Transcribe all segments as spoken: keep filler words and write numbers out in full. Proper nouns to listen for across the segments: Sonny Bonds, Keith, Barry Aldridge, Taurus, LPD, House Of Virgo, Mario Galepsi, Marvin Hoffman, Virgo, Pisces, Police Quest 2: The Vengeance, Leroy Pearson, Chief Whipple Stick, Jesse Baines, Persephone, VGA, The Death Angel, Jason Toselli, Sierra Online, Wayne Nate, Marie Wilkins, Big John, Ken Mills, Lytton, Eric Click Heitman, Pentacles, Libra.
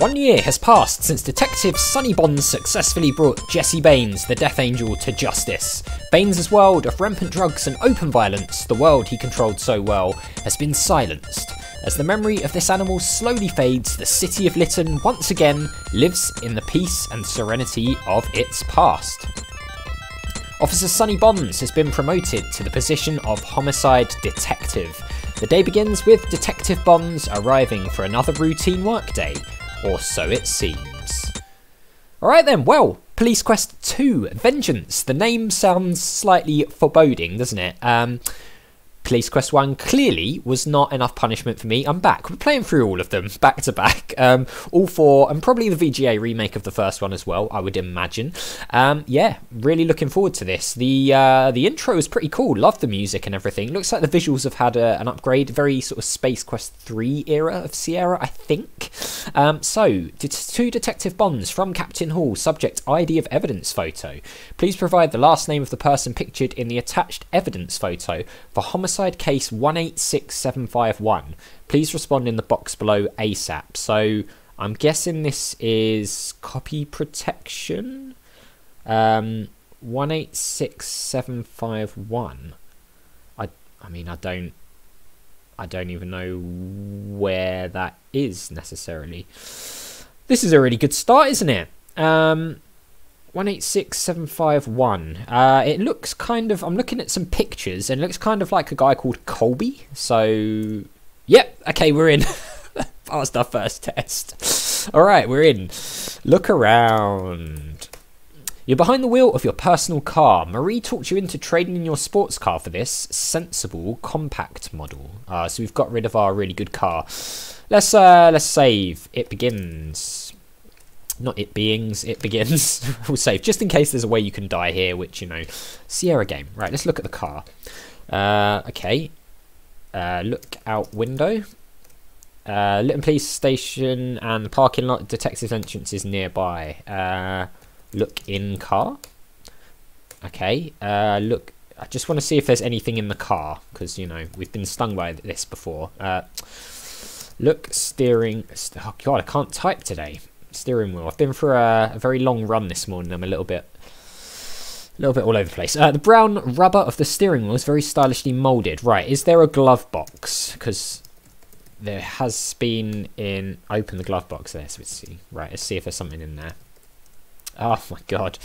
One year has passed since Detective Sonny Bonds successfully brought Jesse Baines, the Death Angel, to justice. Baines' world of rampant drugs and open violence, the world he controlled so well, has been silenced. As the memory of this animal slowly fades, the city of Lytton once again lives in the peace and serenity of its past. Officer Sonny Bonds has been promoted to the position of Homicide Detective. The day begins with Detective Bonds arriving for another routine workday, or so it seems. Alright then, well, Police Quest two, Vengeance. The name sounds slightly foreboding, doesn't it? Um, Police Quest one clearly was not enough punishment for me. I'm back. We're playing through all of them, back to back. Um, all four, and probably the V G A remake of the first one as well, I would imagine. Um, yeah, really looking forward to this. The uh, the intro is pretty cool. Love the music and everything. Looks like the visuals have had a, an upgrade. Very sort of Space Quest three era of Sierra, I think. Um, so, to Detective Bonds from Captain Hall, subject I D of evidence photo. Please provide the last name of the person pictured in the attached evidence photo for homicide case one eight six seven five one. Please respond in the box below ASAP. So I'm guessing this is copy protection. Um, one eight six seven five one. I I mean I don't I don't even know where that is necessarily. This is a really good start, isn't it? Um. one eight six seven five one. Uh, it looks kind of, I'm looking at some pictures and it looks kind of like a guy called Colby. So, yep, okay, we're in. Passed our first test. All right, we're in. Look around. You're behind the wheel of your personal car. Marie talked you into trading in your sports car for this sensible compact model. Uh, so we've got rid of our really good car. Let's uh, let's save. It begins. Not it beings, it begins. We'll save, just in case there's a way you can die here, which, you know, Sierra game. Right, let's look at the car. Uh, okay. Uh, look out window. Uh, Lytton Police Station and the parking lot. Detective's entrance is nearby. Uh, look in car. Okay. Uh, look, I just want to see if there's anything in the car, because, you know, we've been stung by this before. Uh, look, steering. Oh, God, I can't type today. Steering wheel. I've been for a, a very long run this morning. I'm a little bit a little bit all over the place. Uh, the brown rubber of the steering wheel is very stylishly molded. Right, is there a glove box? Because there has been in... Open the glove box there, so let's see. Right, let's see if there's something in there. Oh my god.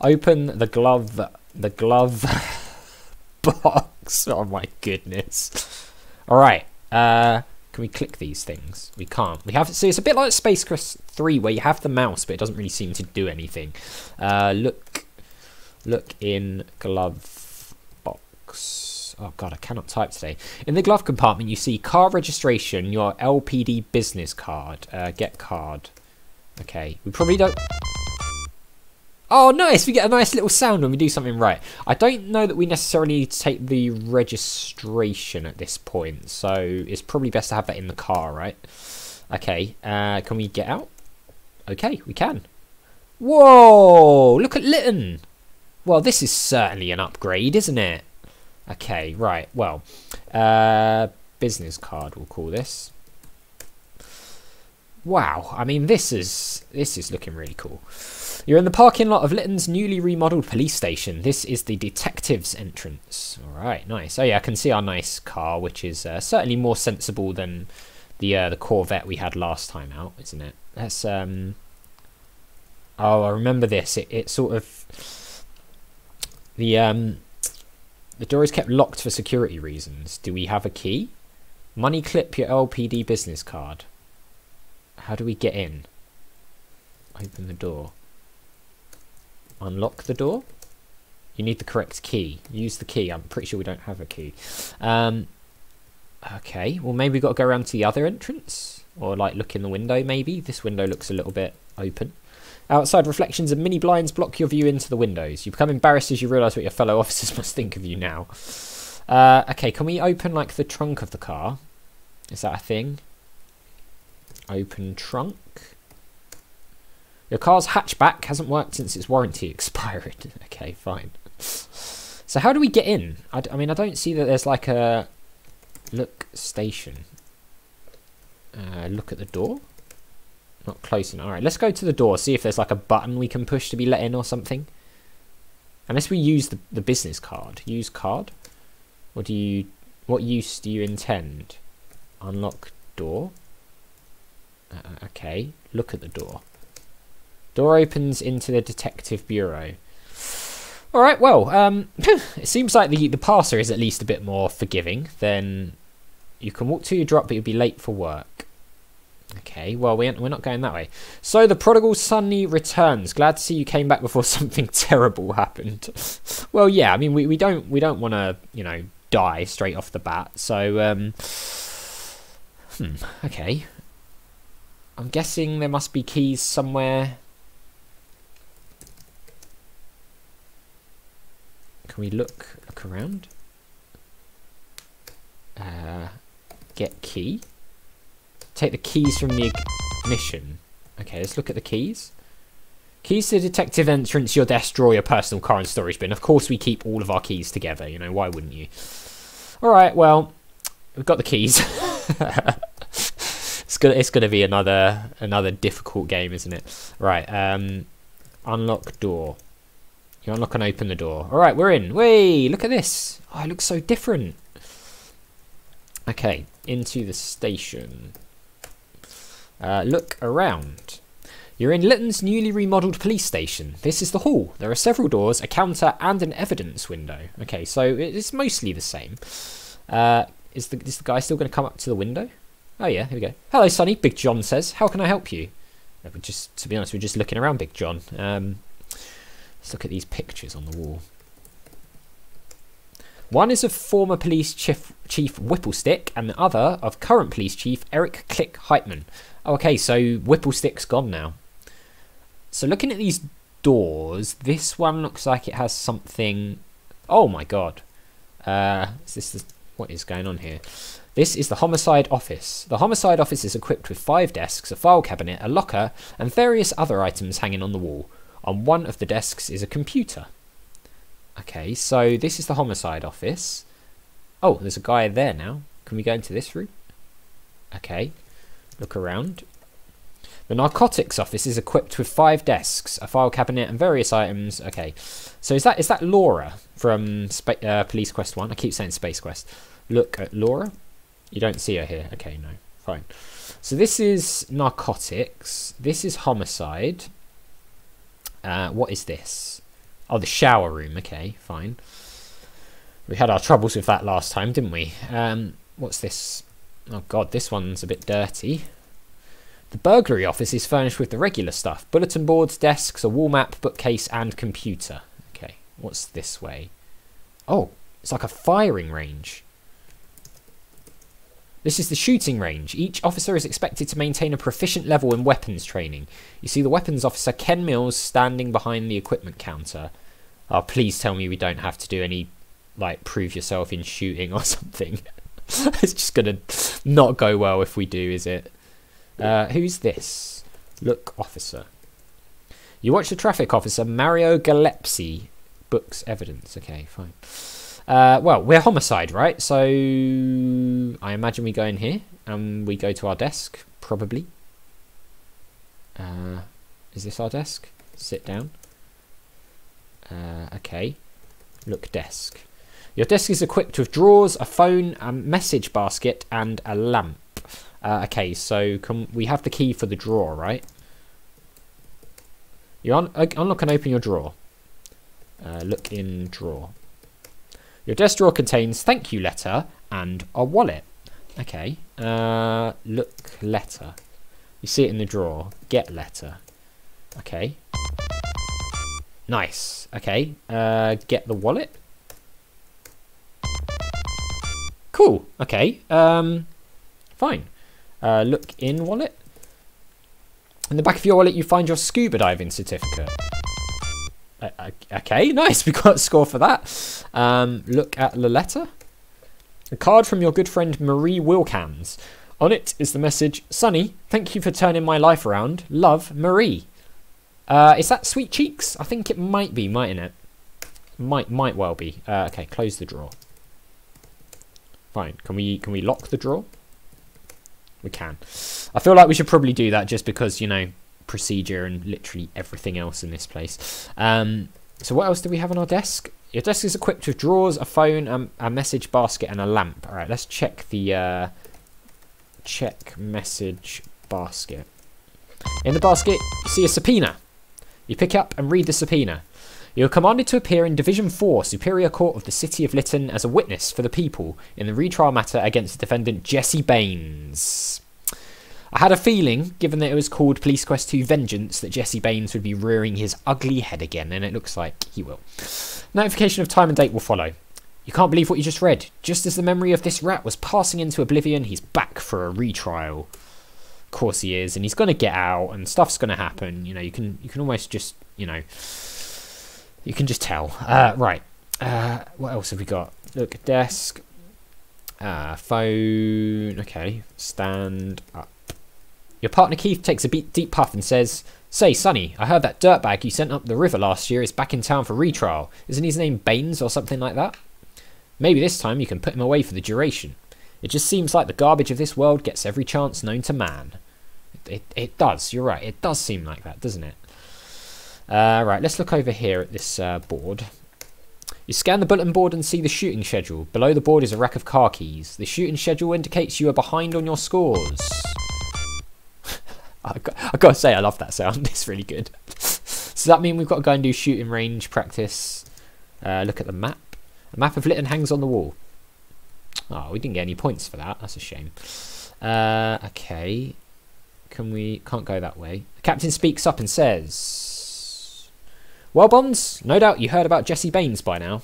Open the glove... The glove... box. Oh my goodness. Alright, uh... can we click these things? We can't. We have. So it's a bit like Space Quest three, where you have the mouse, but it doesn't really seem to do anything. Uh, look, look in glove box. Oh god, I cannot type today. In the glove compartment, you see car registration, your L P D business card, uh, get card. Okay, we probably don't. Oh, nice! We get a nice little sound when we do something right. I don't know that we necessarily need to take the registration at this point, so it's probably best to have that in the car, right? Okay, uh, can we get out? Okay, we can. Whoa! Look at Lytton! Well, this is certainly an upgrade, isn't it? Okay, right, well. Uh, business card, we'll call this. Wow, I mean, this is this is looking really cool. You're in the parking lot of Lytton's newly remodelled police station. This is the detective's entrance. All right, nice. Oh yeah, I can see our nice car, which is uh, certainly more sensible than the uh, the Corvette we had last time out, isn't it? That's um. Oh, I remember this. It it sort of the um the door is kept locked for security reasons. Do we have a key? Money clip your L P D business card. How do we get in? Open the door. Unlock the door. You need the correct key. Use the key. I'm pretty sure we don't have a key. Um, okay. Well, maybe we've got to go around to the other entrance. Or, like, look in the window, maybe. This window looks a little bit open. Outside, reflections and mini blinds block your view into the windows. You become embarrassed as you realise what your fellow officers must think of you now. Uh, okay. Can we open, like, the trunk of the car? Is that a thing? Open trunk. Your car's hatchback hasn't worked since its warranty expired. Okay, fine. So how do we get in? I, d I mean, I don't see that there's like a... Look station. Uh, look at the door. Not close enough. Alright, let's go to the door, see if there's like a button we can push to be let in or something. Unless we use the, the business card. Use card? Or do you... What use do you intend? Unlock door? Uh, okay, look at the door. Door opens into the detective bureau. Alright, well, um, it seems like the, the passer is at least a bit more forgiving than... You can walk to your drop, but you'll be late for work. Okay, well, we we're not going that way. So the prodigal Sonny returns. Glad to see you came back before something terrible happened. Well, yeah, I mean, we, we don't we don't want to, you know, die straight off the bat. So, um, hmm, okay. I'm guessing there must be keys somewhere. Can we look look around? Uh, get key. Take the keys from the ignition. Okay, let's look at the keys. Keys to the detective entrance, your desk, drawer, your personal car and storage bin. Of course we keep all of our keys together, you know, why wouldn't you? Alright, well, we've got the keys. It's gonna it's gonna be another another difficult game, isn't it? Right, um unlock door. You unlock and open the door. Alright, we're in. Whey, look at this. Oh, it looks so different. Okay, into the station. Uh, look around. You're in Lytton's newly remodelled police station. This is the hall. There are several doors, a counter and an evidence window. Okay, so it's mostly the same. Uh, is, the, is the guy still going to come up to the window? Oh yeah, here we go. Hello, Sonny, Big John says. How can I help you? We're just, to be honest, we're just looking around, Big John. Um, let's look at these pictures on the wall. One is of former police chief, chief Whipple Stick, and the other of current police chief Eric Click Heitman. Oh, okay, so Whipple Stick's gone now. So looking at these doors, this one looks like it has something. Oh my god! Uh, is this the... what is going on here? This is the homicide office. The homicide office is equipped with five desks, a file cabinet, a locker, and various other items hanging on the wall. On one of the desks is a computer. Okay, so this is the homicide office. Oh, there's a guy there now. Can we go into this room? Okay, look around. The narcotics office is equipped with five desks, a file cabinet, and various items. Okay, so is that is that Laura from Spa uh, Police Quest one? I keep saying Space Quest. Look at Laura. You don't see her here. Okay, no, fine. So this is narcotics. This is homicide. Uh, what is this? Oh, the shower room. Okay, fine. We had our troubles with that last time, didn't we? Um, what's this? Oh, God, this one's a bit dirty. The burglary office is furnished with the regular stuff. Bulletin boards, desks, a wall map, bookcase, and computer. Okay, what's this way? Oh, it's like a firing range. This is the shooting range. Each officer is expected to maintain a proficient level in weapons training. You see the weapons officer, Ken Mills, standing behind the equipment counter. Oh, please tell me we don't have to do any, like, prove yourself in shooting or something. It's just going to not go well if we do, is it? Uh, who's this? Look, officer. You watch the traffic officer, Mario Galepsi, books evidence. Okay, fine. Uh, well, we're homicide, right? So I imagine we go in here and we go to our desk, probably. Uh, is this our desk? Sit down. Uh, okay. Look, desk. Your desk is equipped with drawers, a phone, a message basket, and a lamp. Uh, okay, so can we have the key for the drawer, right? You un unlock and open your drawer. Uh, look in drawer. Your desk drawer contains thank you letter and a wallet. Okay. Uh, look letter. You see it in the drawer. Get letter. Okay. Nice. Okay. Uh, get the wallet. Cool. Okay. Um, fine. Uh, look in wallet. In the back of your wallet, you find your scuba diving certificate. Okay, nice. We got a score for that. Um, look at the letter. A card from your good friend Marie Wilkins. On it is the message, Sonny, thank you for turning my life around. Love, Marie. Uh, is that Sweet Cheeks? I think it might be, mightn't it? Might might well be. Uh, okay, close the drawer. Fine. Can we can we lock the drawer? we can. I feel like we should probably do that just because, you know, procedure and literally everything else in this place. Um, so what else do we have on our desk? Your desk is equipped with drawers, a phone, um, a message basket, and a lamp. All right, let's check the uh, check message basket. In the basket, you see a subpoena. You pick up and read the subpoena. You are commanded to appear in Division four, Superior Court of the City of Lytton, as a witness for the people in the retrial matter against the defendant Jesse Baines. I had a feeling, given that it was called Police Quest two Vengeance, that Jesse Baines would be rearing his ugly head again, and it looks like he will. Notification of time and date will follow. You can't believe what you just read. Just as the memory of this rat was passing into oblivion, he's back for a retrial. Of course he is, and he's going to get out, and stuff's going to happen. You know, you can you can almost just, you know, you can just tell. Uh, right. Uh, what else have we got? Look, desk, uh, phone. Okay, stand up. Your partner Keith takes a deep puff and says, "Say, Sonny, I heard that dirtbag you sent up the river last year is back in town for retrial. Isn't his name Baines or something like that? Maybe this time you can put him away for the duration. It just seems like the garbage of this world gets every chance known to man." It, it does, you're right. It does seem like that, doesn't it? Uh, right, let's look over here at this uh, board. You scan the bulletin board and see the shooting schedule. Below the board is a rack of car keys. The shooting schedule indicates you are behind on your scores. I got, I got to say, I love that sound. It's really good. So that means we've got to go and do shooting range practice. Uh, look at the map. A map of Lytton hangs on the wall. Oh, we didn't get any points for that. That's a shame. Uh, okay. Can we... Can't go that way. The captain speaks up and says, "Well, Bonds, no doubt you heard about Jesse Baines by now.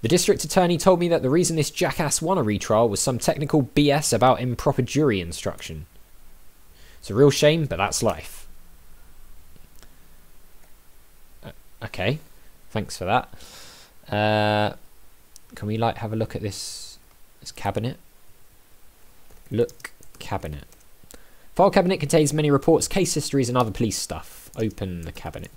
The district attorney told me that the reason this jackass won a retrial was some technical B S about improper jury instruction. It's a real shame, but that's life." Okay, thanks for that. Uh, can we like have a look at this this cabinet? Look, cabinet. File cabinet contains many reports, case histories, and other police stuff. Open the cabinet.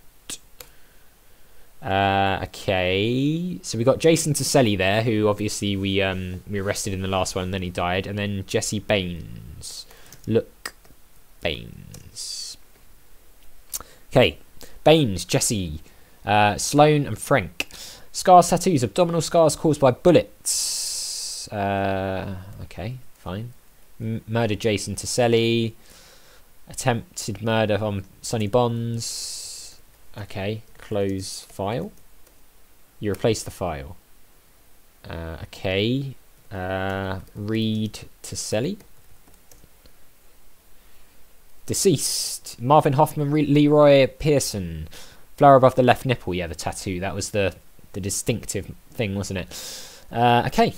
Uh, okay, so we got Jason Toselli there, who obviously we um we arrested in the last one, and then he died, and then Jesse Baines. Look. Baines. Okay, Baines, Jesse, uh, Sloan and Frank. Scars, tattoos, abdominal scars caused by bullets. Uh, okay, fine. M murdered Jason Toselli. Attempted murder on Sonny Bonds. Okay, close file. You replace the file. Uh, okay, uh, read Toselli. Deceased, Marvin Hoffman, Re Leroy Pearson. Flower above the left nipple. Yeah, the tattoo. That was the, the distinctive thing, wasn't it? Uh, okay.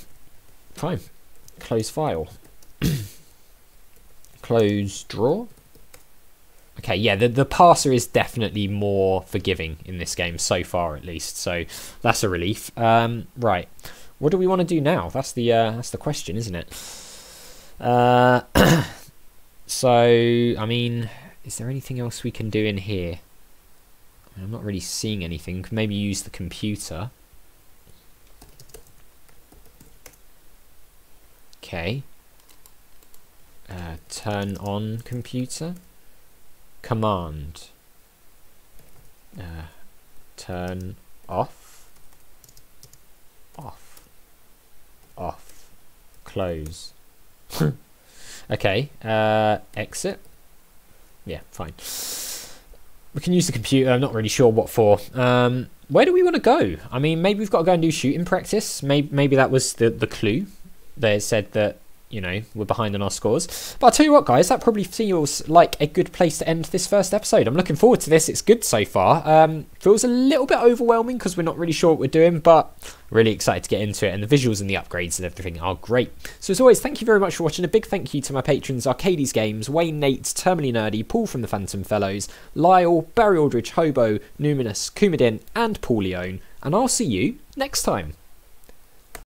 Fine. Close file. Close drawer. Okay, yeah, the, the passer is definitely more forgiving in this game, so far at least. So that's a relief. Um, right. What do we want to do now? That's the, uh, that's the question, isn't it? Uh... So, I mean, is there anything else we can do in here? I mean, I'm not really seeing anything. Maybe use the computer. Okay. Uh, turn on computer. Command. Uh, turn off. Off. Off. Close. Okay, uh, exit. Yeah, fine. We can use the computer. I'm not really sure what for. Um, where do we want to go? I mean, maybe we've got to go and do shooting practice. Maybe, maybe that was the, the clue. They said that, you know, we're behind on our scores. But I'll tell you what, guys, that probably feels like a good place to end this first episode. I'm looking forward to this. It's good so far. Um, feels a little bit overwhelming because we're not really sure what we're doing, but really excited to get into it, and the visuals and the upgrades and everything are great. So as always, thank you very much for watching. A big thank you to my patrons, Arcades Games, Wayne Nate, Terminally Nerdy, Paul from the Phantom Fellows, Lyle, Barry Aldridge, Hobo, Numinous, Coumadin, and Paulione, and I'll see you next time.